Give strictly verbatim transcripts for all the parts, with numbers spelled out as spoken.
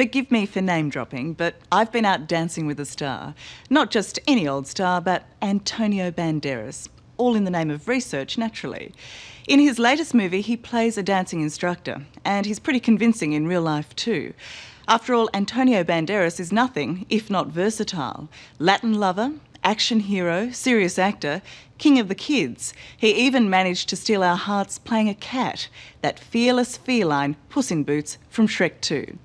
Forgive me for name dropping, but I've been out dancing with a star. Not just any old star, but Antonio Banderas, all in the name of research, naturally. In his latest movie, he plays a dancing instructor, and he's pretty convincing in real life too. After all, Antonio Banderas is nothing if not versatile. Latin lover, action hero, serious actor, king of the kids. He even managed to steal our hearts playing a cat, that fearless feline Puss in Boots from Shrek two.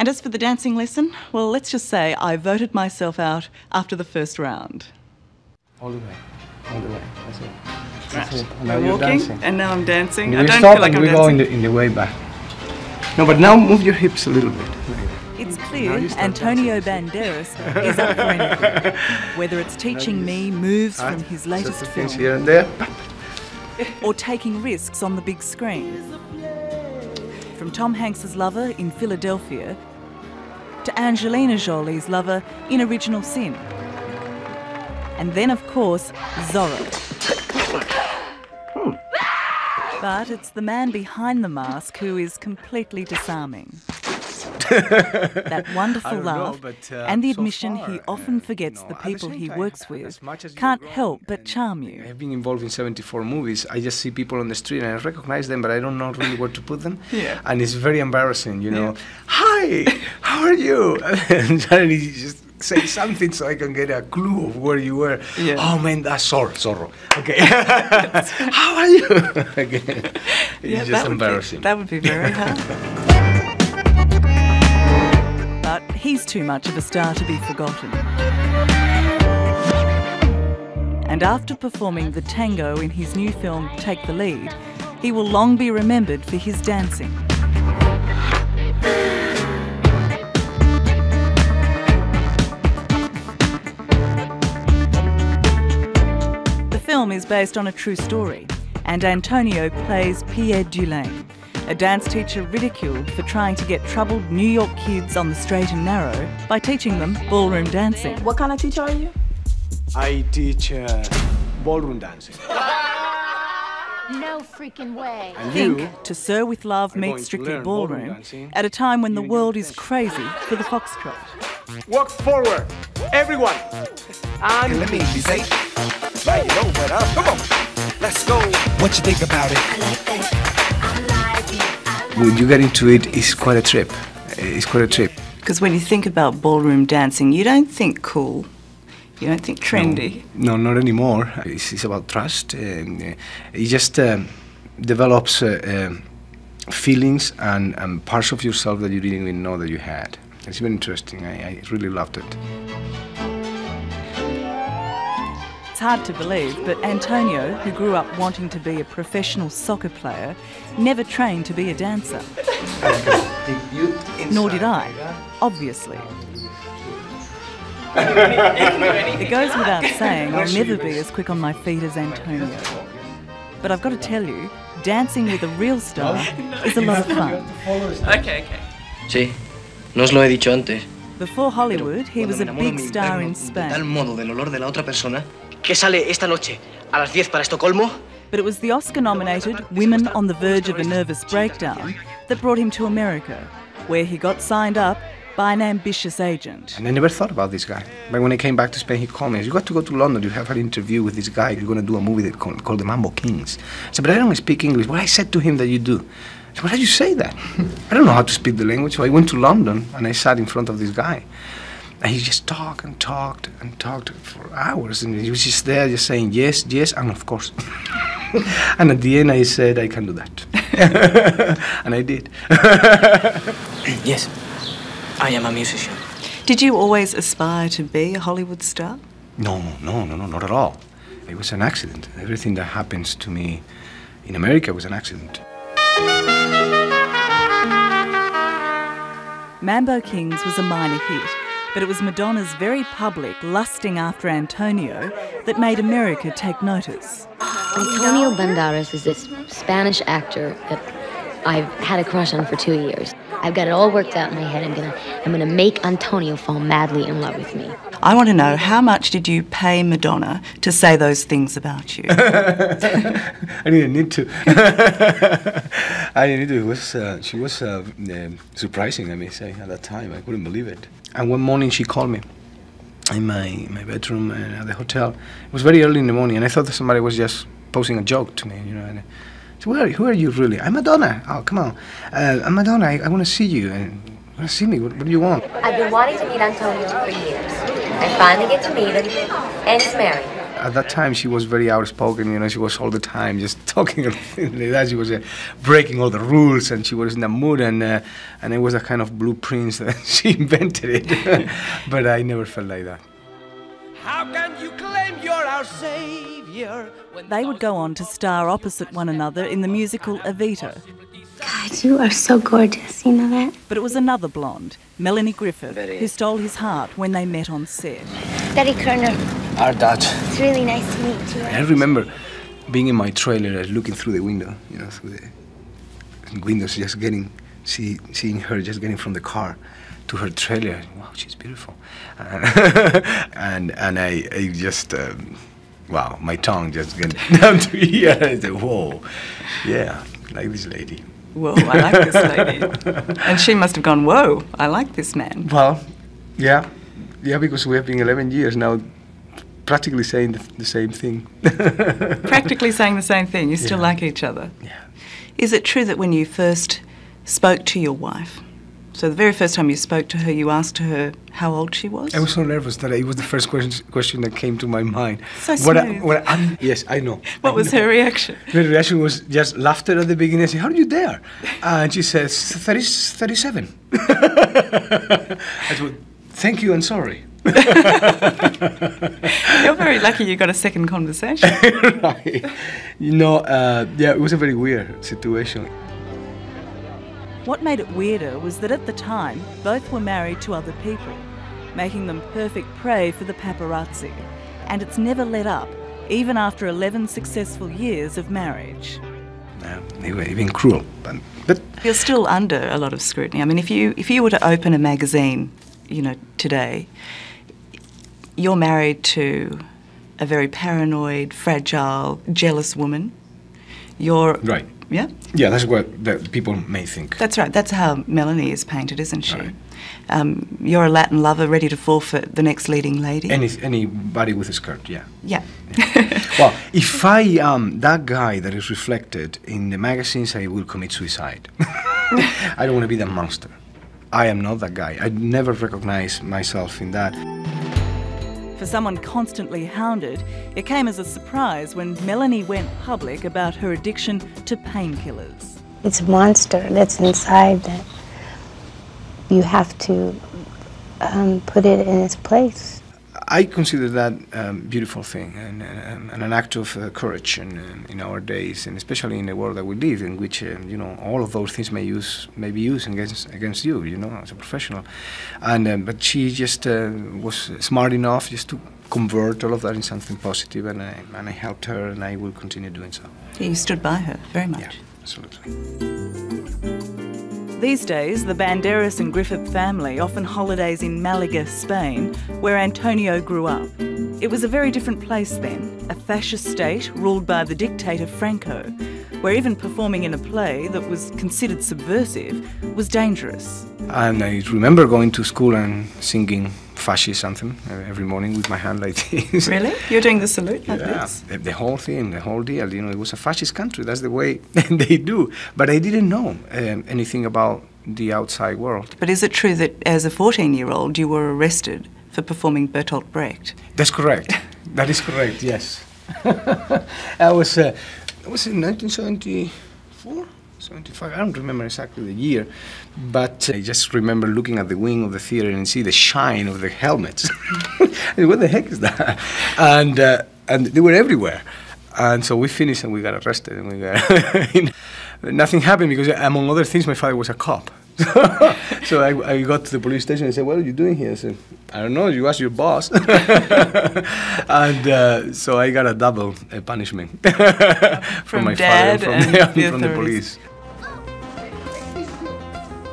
And as for the dancing lesson, well, let's just say I voted myself out after the first round. All the way, all the way, that's it. That's right. It. And now I'm you're walking, dancing. And now I'm dancing. I don't feel like I'm dancing. We go in the, in the way back. No, but now move your hips a little bit. It's clear Antonio Banderas is up for anything. Whether it's teaching me moves from his latest film here and there, or taking risks on the big screen. From Tom Hanks's lover in Philadelphia to Angelina Jolie's lover in Original Sin. And then, of course, Zorro. But it's the man behind the mask who is completely disarming. That wonderful laugh know, but, uh, and the admission so far, he often forgets uh, no, the people he time, works with can't grow, help but charm you. I've been involved in seventy-four movies. I just see people on the street and I recognize them, but I don't know really where to put them. Yeah. And it's very embarrassing, you know. Yeah. Hi, how are you? And suddenly you just say something so I can get a clue of where you were. Yeah. Oh man, that's Zorro. Zorro. Okay. How are you? Okay. It's yeah, just that embarrassing. Would be, that would be very hard. But he's too much of a star to be forgotten. And after performing the tango in his new film, Take the Lead, he will long be remembered for his dancing. The film is based on a true story, and Antonio plays Pierre Dulaine, a dance teacher ridiculed for trying to get troubled New York kids on the straight and narrow by teaching them ballroom dancing. What kind of teacher are you? I teach uh, ballroom dancing. No freaking way. And think you, To Sir With Love meets Strictly Ballroom, ballroom dancing, at a time when the world is crazy for the foxtrot. Walk forward, everyone. And let me be safe. Right over up. Come on. Let's go. What you think about it? I like that. When you get into it, it's quite a trip. It's quite a trip. Because when you think about ballroom dancing, you don't think cool. You don't think trendy. No, no not anymore. It's, it's about trust. And it just um, develops uh, uh, feelings and, and parts of yourself that you didn't even know that you had. It's been interesting. I, I really loved it. It's hard to believe, but Antonio, who grew up wanting to be a professional soccer player, never trained to be a dancer. Nor did I, obviously. It goes without saying I'll never be as quick on my feet as Antonio. But I've got to tell you, dancing with a real star is a lot of fun. Okay, okay. Sí, no os lo he dicho antes. Before Hollywood, he was a big star in Spain. But it was the Oscar-nominated Women on the Verge of a Nervous Breakdown that brought him to America, where he got signed up by an ambitious agent. And I never thought about this guy. But when I came back to Spain, he called me. You got to go to London. You have an interview with this guy. You're going to do a movie called, called The Mambo Kings. I said, but I don't speak English. Well, I said to him that you do. I said, why did you say that? I don't know how to speak the language. So I went to London and I sat in front of this guy. And he just talked and talked and talked for hours. And he was just there just saying, yes, yes, and of course. And at the end, I said, I can do that. And I did. Yes. I am a musician. Did you always aspire to be a Hollywood star? No, no, no, no, not at all. It was an accident. Everything that happens to me in America was an accident. Mambo Kings was a minor hit, but it was Madonna's very public lusting after Antonio that made America take notice. Antonio Banderas is this Spanish actor that I've had a crush on for two years. I've got it all worked out in my head. I'm gonna, I'm gonna make Antonio fall madly in love with me. I want to know, how much did you pay Madonna to say those things about you? I didn't need to. I didn't need to. It was, uh, she was uh, surprising, I may say, at that time. I couldn't believe it. And one morning she called me in my, my bedroom at the hotel. It was very early in the morning, and I thought that somebody was just posing a joke to me, you know. And I said, who are, who are you really? I'm Madonna. Oh, come on. Uh, I'm Madonna. I, I want to see you. And, see me, what, what do you want? I've been wanting to meet Antonio for years. I finally get to meet him, and he's married. At that time, she was very outspoken, you know, she was all the time just talking and things like that. She was uh, breaking all the rules, and she was in the mood, and, uh, and it was a kind of blueprints that she invented it. But I never felt like that. How can you claim you're our savior? They would go on to star opposite one another in the musical Evita. God, you are so gorgeous, you know that? But it was another blonde, Melanie Griffith, who stole his heart when they met on set. Daddy Kerner. Our Dutch. It's really nice to meet you. I remember being in my trailer and looking through the window, you know, through the windows, just getting, see, seeing her just getting from the car to her trailer. Wow, she's beautiful. And, and, and I, I just, um, wow, my tongue just went down to here. I said, whoa, yeah, like this lady. Whoa, I like this lady. And she must have gone, whoa, I like this man. Well, yeah. Yeah, because we have been eleven years now practically saying the, the same thing. Practically saying the same thing. You still yeah. like each other. Yeah. Is it true that when you first spoke to your wife, so the very first time you spoke to her, you asked her how old she was? I was so nervous that it was the first question, question that came to my mind. So smooth. What I, what I, yes, I know. What I was know. Her reaction? Her reaction was just laughter at the beginning. I said, how do you dare? Uh, and she says, thirty, thirty-seven. I said, thank you and sorry. You're very lucky you got a second conversation. Right. You know, uh, yeah, it was a very weird situation. What made it weirder was that at the time, both were married to other people, making them perfect prey for the paparazzi. And it's never let up, even after eleven successful years of marriage. No, they were even cruel. But, but you're still under a lot of scrutiny. I mean, if you, if you were to open a magazine, you know, today, you're married to a very paranoid, fragile, jealous woman. You're... Right. Yeah? Yeah, that's what that people may think. That's right. That's how Melanie is painted, isn't she? Right. Um, you're a Latin lover ready to fall for the next leading lady. Any, anybody with a skirt, yeah. Yeah. Yeah. Well, if I am that guy that is reflected in the magazines, I will commit suicide. I don't want to be that monster. I am not that guy. I never recognize myself in that. For someone constantly hounded, it came as a surprise when Melanie went public about her addiction to painkillers. It's a monster that's inside that you have to um, put it in its place. I consider that a um, beautiful thing and, and, and an act of uh, courage in, in our days, and especially in the world that we live in, which um, you know, all of those things may use may be used against against you, you know, as a professional. And um, but she just uh, was smart enough just to convert all of that into something positive, and I, and I helped her, and I will continue doing so. You stood by her very much. Yeah, absolutely. These days, the Banderas and Griffith family often holidays in Malaga, Spain, where Antonio grew up. It was a very different place then, a fascist state ruled by the dictator Franco, where even performing in a play that was considered subversive was dangerous. And I remember going to school and singing fascist anthem every morning with my hand like this. Really? You're doing the salute like yeah, this? The, the whole thing, the whole deal, you know, it was a fascist country, that's the way they do. But I didn't know um, anything about the outside world. But is it true that as a fourteen-year-old you were arrested for performing Bertolt Brecht? That's correct. That is correct, yes. I was, uh, I was in nineteen seventy-four? seventy-five, I don't remember exactly the year, but I just remember looking at the wing of the theater and see the shine of the helmets. What the heck is that? And, uh, and they were everywhere. And so we finished and we got arrested. And we got nothing happened because, among other things, my father was a cop. So I, I got to the police station and said, what are you doing here? I said, I don't know, you asked your boss. And uh, so I got a double uh, punishment from, from my dad father, from, and the, from the police.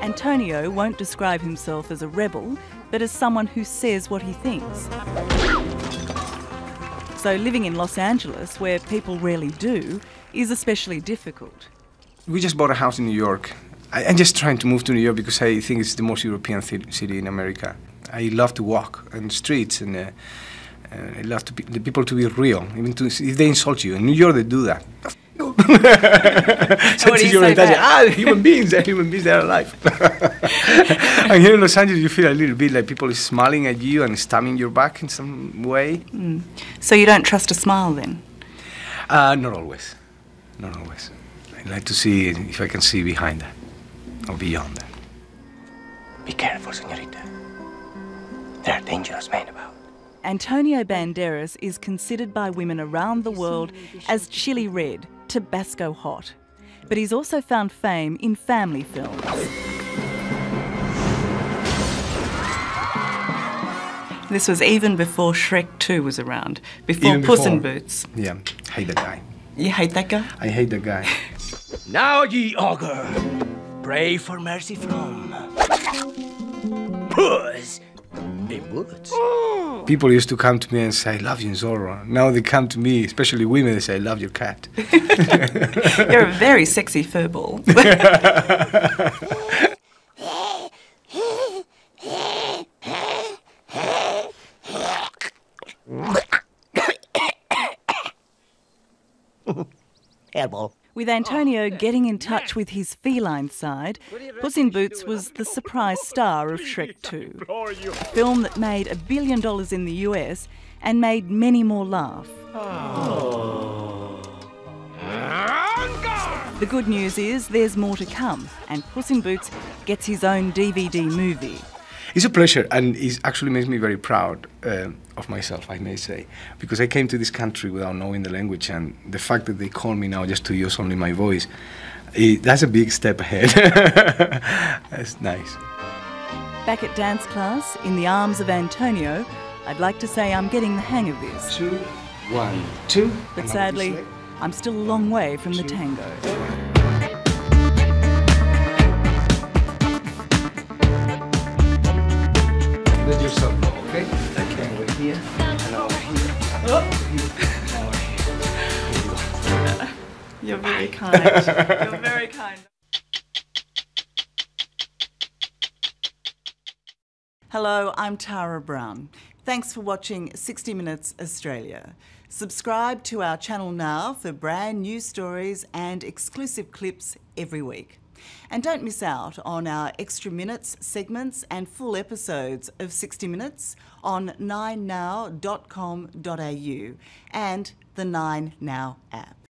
Antonio won't describe himself as a rebel, but as someone who says what he thinks. So living in Los Angeles, where people rarely do, is especially difficult. We just bought a house in New York. I, I'm just trying to move to New York because I think it's the most European city in America. I love to walk on the streets and uh, uh, I love to be, the people to be real, even to, if they insult you. In New York, they do that. So what do you say back? Ah, human beings, they're human beings, they're alive. And here in Los Angeles, you feel a little bit like people are smiling at you and stabbing your back in some way. Mm. So you don't trust a smile then? Uh, not always. Not always. I like to see if I can see behind that or beyond that. Be careful, senorita. There are dangerous men about. Antonio Banderas is considered by women around the world as Chili Red, Tabasco Hot. But he's also found fame in family films. This was even before Shrek two was around, before, before Puss in Boots. Yeah, hate that guy. You hate that guy? I hate that guy. Now, ye augur, pray for mercy from Puss in Boots. People used to come to me and say, I love you in Zorro. Now they come to me, especially women, they say, I love your cat. You're a very sexy furball. Hairball. With Antonio getting in touch with his feline side, Puss in Boots was the surprise star of Shrek two, a film that made a billion dollars in the U S and made many more laugh. Oh. The good news is there's more to come, and Puss in Boots gets his own D V D movie. It's a pleasure, and it actually makes me very proud uh, of myself, I may say, because I came to this country without knowing the language, and the fact that they call me now just to use only my voice, it, that's a big step ahead. That's nice. Back at dance class, in the arms of Antonio, I'd like to say I'm getting the hang of this. Two, one, two. But sadly, I'm still a long way from the tango. Let yourself go, okay? Okay, we're here, and over here, and over here, and over here. You're very kind. You're very kind. Hello, I'm Tara Brown. Thanks for watching sixty minutes Australia. Subscribe to our channel now for brand new stories and exclusive clips every week. And don't miss out on our extra minutes, segments and full episodes of sixty minutes on nine now dot com dot A U and the nine now app.